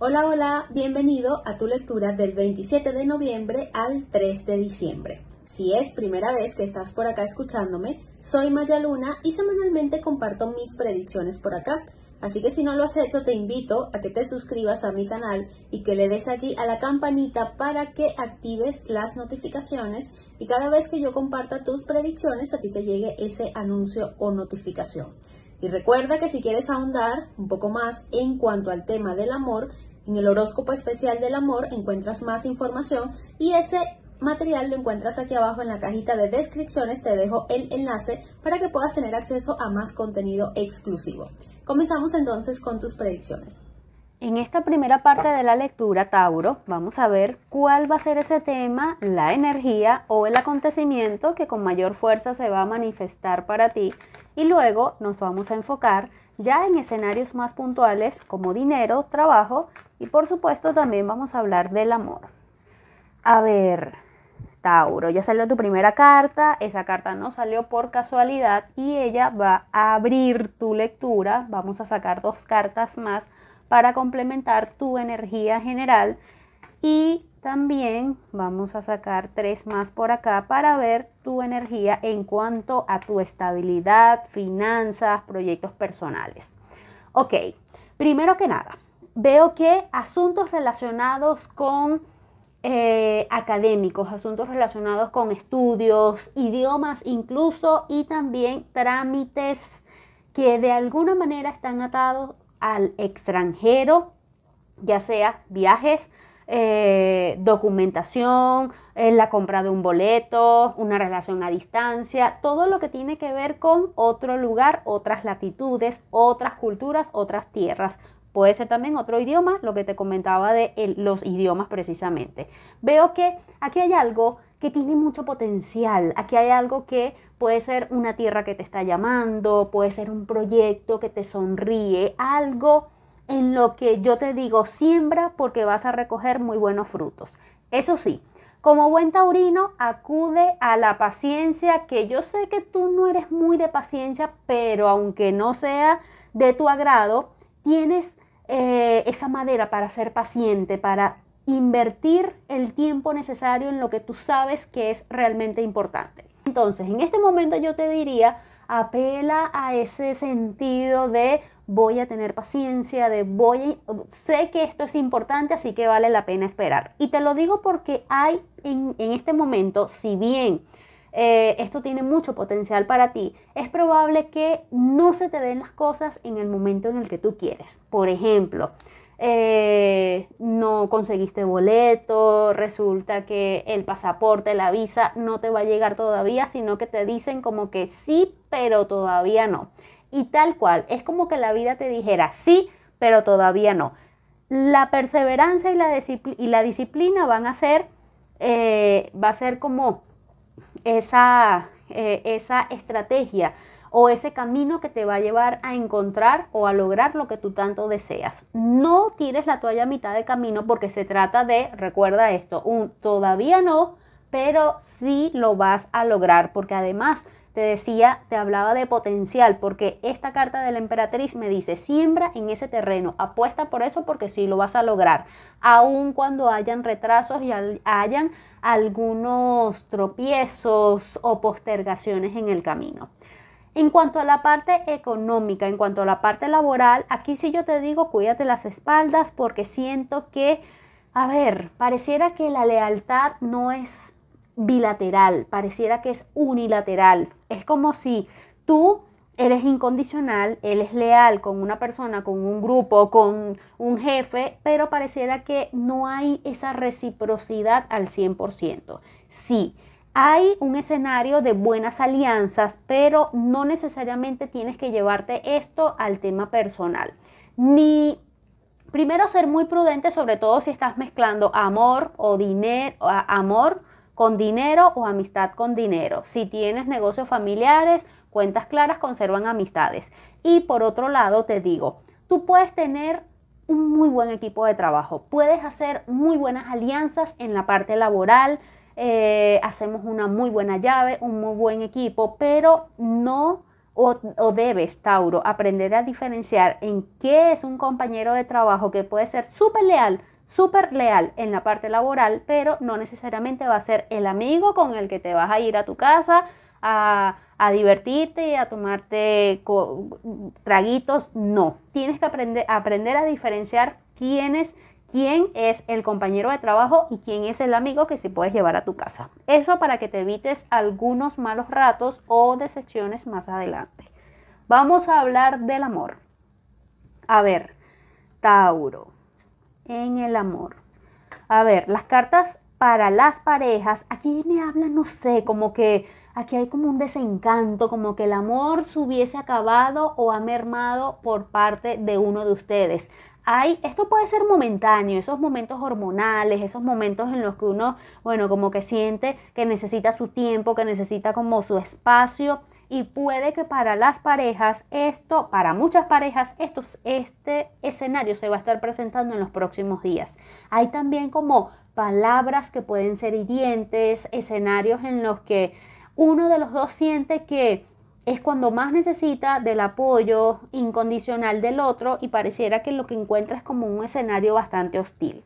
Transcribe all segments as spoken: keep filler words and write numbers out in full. Hola, hola, bienvenido a tu lectura del veintisiete de noviembre al tres de diciembre. Si es primera vez que estás por acá escuchándome, soy Maya Luna y semanalmente comparto mis predicciones por acá. Así que si no lo has hecho, te invito a que te suscribas a mi canal y que le des allí a la campanita para que actives las notificaciones y cada vez que yo comparta tus predicciones, a ti te llegue ese anuncio o notificación. Y recuerda que si quieres ahondar un poco más en cuanto al tema del amor, en el horóscopo especial del amor encuentras más información y ese material lo encuentras aquí abajo en la cajita de descripciones. Te dejo el enlace para que puedas tener acceso a más contenido exclusivo. Comenzamos entonces con tus predicciones. En esta primera parte de la lectura, Tauro, vamos a ver cuál va a ser ese tema, la energía o el acontecimiento que con mayor fuerza se va a manifestar para ti. Y luego nos vamos a enfocar ya en escenarios más puntuales como dinero, trabajo y por supuesto también vamos a hablar del amor. A ver, Tauro, ya salió tu primera carta, esa carta no salió por casualidad y ella va a abrir tu lectura. Vamos a sacar dos cartas más para complementar tu energía general y también vamos a sacar tres más por acá para ver tu energía en cuanto a tu estabilidad, finanzas, proyectos personales. Ok, primero que nada, veo que asuntos relacionados con eh, académicos, asuntos relacionados con estudios, idiomas incluso y también trámites que de alguna manera están atados al extranjero, ya sea viajes, eh, documentación, eh, la compra de un boleto, una relación a distancia, todo lo que tiene que ver con otro lugar, otras latitudes, otras culturas, otras tierras. Puede ser también otro idioma, lo que te comentaba de el, los idiomas precisamente. Veo que aquí hay algo que tiene mucho potencial, aquí hay algo que puede ser una tierra que te está llamando, puede ser un proyecto que te sonríe, algo en lo que yo te digo siembra porque vas a recoger muy buenos frutos. Eso sí, como buen taurino, acude a la paciencia, que yo sé que tú no eres muy de paciencia, pero aunque no sea de tu agrado, tienes eh, esa madera para ser paciente, para invertir el tiempo necesario en lo que tú sabes que es realmente importante. Entonces, en este momento yo te diría, apela a ese sentido de voy a tener paciencia, de voy a, sé que esto es importante, así que vale la pena esperar. Y te lo digo porque hay en, en este momento, si bien eh, esto tiene mucho potencial para ti, es probable que no se te den las cosas en el momento en el que tú quieres. Por ejemplo, Eh, no conseguiste boleto, resulta que el pasaporte, la visa no te va a llegar todavía, sino que te dicen como que sí, pero todavía no. Y tal cual, es como que la vida te dijera sí, pero todavía no. La perseverancia y la, discipl- y la disciplina van a ser, eh, va a ser como esa, eh, esa estrategia o ese camino que te va a llevar a encontrar o a lograr lo que tú tanto deseas. No tires la toalla a mitad de camino porque se trata de, recuerda esto, un todavía no, pero sí lo vas a lograr. Porque además te decía, te hablaba de potencial, porque esta carta de la emperatriz me dice, siembra en ese terreno, apuesta por eso porque sí lo vas a lograr. Aun cuando hayan retrasos y hayan algunos tropiezos o postergaciones en el camino. En cuanto a la parte económica, en cuanto a la parte laboral, aquí sí yo te digo, cuídate las espaldas porque siento que, a ver, pareciera que la lealtad no es bilateral, pareciera que es unilateral. Es como si tú eres incondicional, él es leal con una persona, con un grupo, con un jefe, pero pareciera que no hay esa reciprocidad al cien por ciento. Sí. Hay un escenario de buenas alianzas, pero no necesariamente tienes que llevarte esto al tema personal. Ni primero ser muy prudente, sobre todo si estás mezclando amor o dinero, amor con dinero o amistad con dinero. Si tienes negocios familiares, cuentas claras conservan amistades. Y por otro lado te digo, tú puedes tener un muy buen equipo de trabajo, puedes hacer muy buenas alianzas en la parte laboral. Eh, hacemos una muy buena llave, un muy buen equipo, pero no O, o debes, Tauro, aprender a diferenciar en qué es un compañero de trabajo que puede ser súper leal, súper leal en la parte laboral, pero no necesariamente va a ser el amigo con el que te vas a ir a tu casa a, a divertirte y a tomarte traguitos. No, tienes que aprender, aprender a diferenciar quién es, quién es el compañero de trabajo y quién es el amigo que sí puedes llevar a tu casa. Eso para que te evites algunos malos ratos o decepciones más adelante. Vamos a hablar del amor. A ver, Tauro, en el amor. A ver, las cartas para las parejas, aquí me hablan, no sé, como que aquí hay como un desencanto, como que el amor se hubiese acabado o ha mermado por parte de uno de ustedes. Hay, esto puede ser momentáneo, esos momentos hormonales, esos momentos en los que uno, bueno, como que siente que necesita su tiempo, que necesita como su espacio, y puede que para las parejas esto, para muchas parejas, esto, este escenario se va a estar presentando en los próximos días. Hay también como palabras que pueden ser hirientes, escenarios en los que uno de los dos siente que es cuando más necesita del apoyo incondicional del otro y pareciera que lo que encuentra es como un escenario bastante hostil.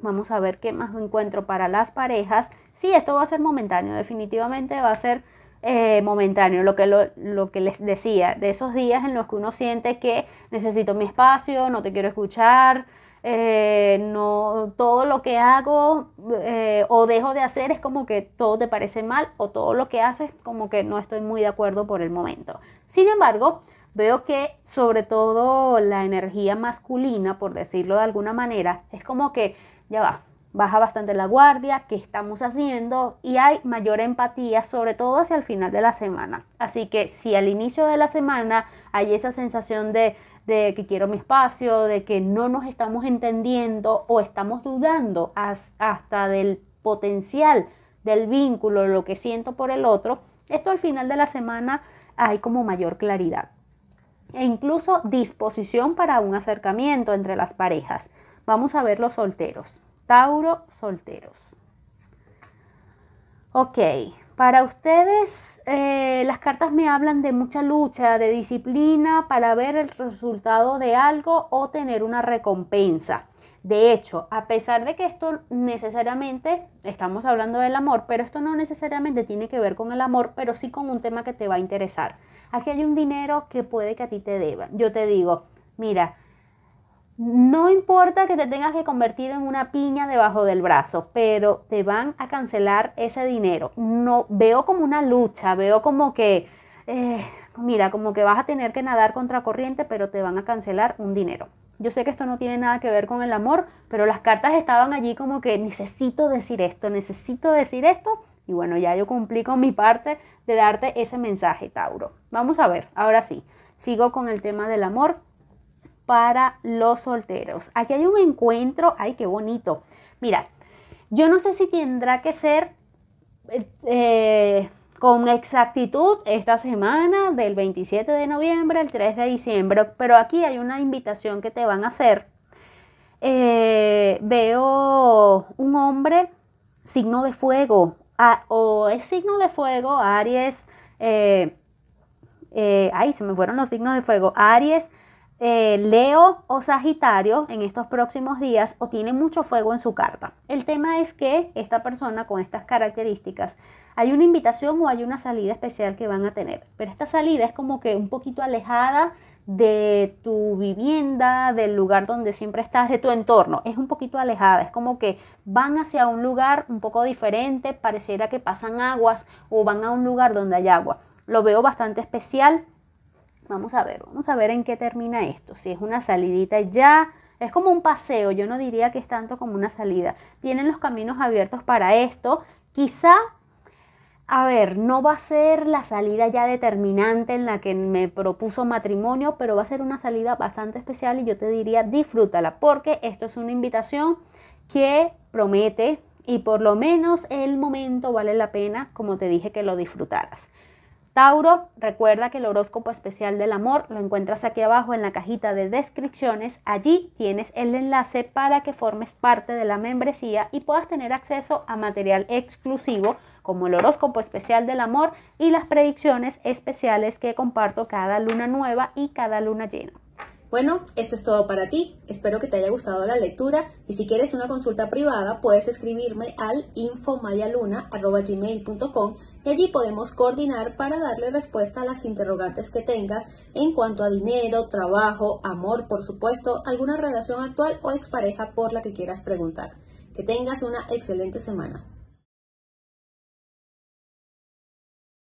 Vamos a ver qué más encuentro para las parejas. Sí, esto va a ser momentáneo, definitivamente va a ser eh, momentáneo. Lo que, lo, lo que les decía, de esos días en los que uno siente que necesito mi espacio, no te quiero escuchar, eh, no, todo lo que hago eh, o dejo de hacer es como que todo te parece mal, o todo lo que haces como que no estoy muy de acuerdo por el momento. Sin embargo, veo que sobre todo la energía masculina, por decirlo de alguna manera, es como que ya va, baja bastante la guardia, qué estamos haciendo, y hay mayor empatía, sobre todo hacia el final de la semana. Así que si al inicio de la semana hay esa sensación de de que quiero mi espacio, de que no nos estamos entendiendo o estamos dudando hasta del potencial del vínculo, lo que siento por el otro, esto al final de la semana hay como mayor claridad e incluso disposición para un acercamiento entre las parejas. Vamos a ver los solteros. Tauro, solteros. Ok, para ustedes eh, las cartas me hablan de mucha lucha, de disciplina para ver el resultado de algo o tener una recompensa. De hecho, a pesar de que esto necesariamente, estamos hablando del amor, pero esto no necesariamente tiene que ver con el amor, pero sí con un tema que te va a interesar. Aquí hay un dinero que puede que a ti te deban. Yo te digo, mira, no importa que te tengas que convertir en una piña debajo del brazo, pero te van a cancelar ese dinero. No, veo como una lucha, veo como que, eh, mira, como que vas a tener que nadar contra corriente, pero te van a cancelar un dinero. Yo sé que esto no tiene nada que ver con el amor, pero las cartas estaban allí como que necesito decir esto, necesito decir esto. Y bueno, ya yo cumplí con mi parte de darte ese mensaje, Tauro. Vamos a ver, ahora sí, sigo con el tema del amor. Para los solteros, aquí hay un encuentro, ay qué bonito, mira, yo no sé si tendrá que ser eh, con exactitud esta semana del veintisiete de noviembre al tres de diciembre, pero aquí hay una invitación que te van a hacer. Eh, veo un hombre signo de fuego, a, o es signo de fuego, Aries, eh, eh, ay se me fueron los signos de fuego, Aries, Eh, Leo o Sagitario en estos próximos días, o tiene mucho fuego en su carta. El tema es que esta persona con estas características, hay una invitación o hay una salida especial que van a tener, pero esta salida es como que un poquito alejada de tu vivienda, del lugar donde siempre estás, de tu entorno. Es un poquito alejada, es como que van hacia un lugar un poco diferente, pareciera que pasan aguas o van a un lugar donde hay agua. Lo veo bastante especial. Vamos a ver, vamos a ver en qué termina esto. Si es una salidita ya, es como un paseo, yo no diría que es tanto como una salida. Tienen los caminos abiertos para esto. Quizá, a ver, no va a ser la salida ya determinante en la que me propuso matrimonio, pero va a ser una salida bastante especial y yo te diría disfrútala, porque esto es una invitación que promete y por lo menos el momento vale la pena, como te dije, que lo disfrutaras. Tauro, recuerda que el horóscopo especial del amor lo encuentras aquí abajo en la cajita de descripciones. Allí tienes el enlace para que formes parte de la membresía y puedas tener acceso a material exclusivo como el horóscopo especial del amor y las predicciones especiales que comparto cada luna nueva y cada luna llena. Bueno, esto es todo para ti. Espero que te haya gustado la lectura y si quieres una consulta privada puedes escribirme al info maya luna arroba gmail punto com y allí podemos coordinar para darle respuesta a las interrogantes que tengas en cuanto a dinero, trabajo, amor, por supuesto, alguna relación actual o expareja por la que quieras preguntar. Que tengas una excelente semana.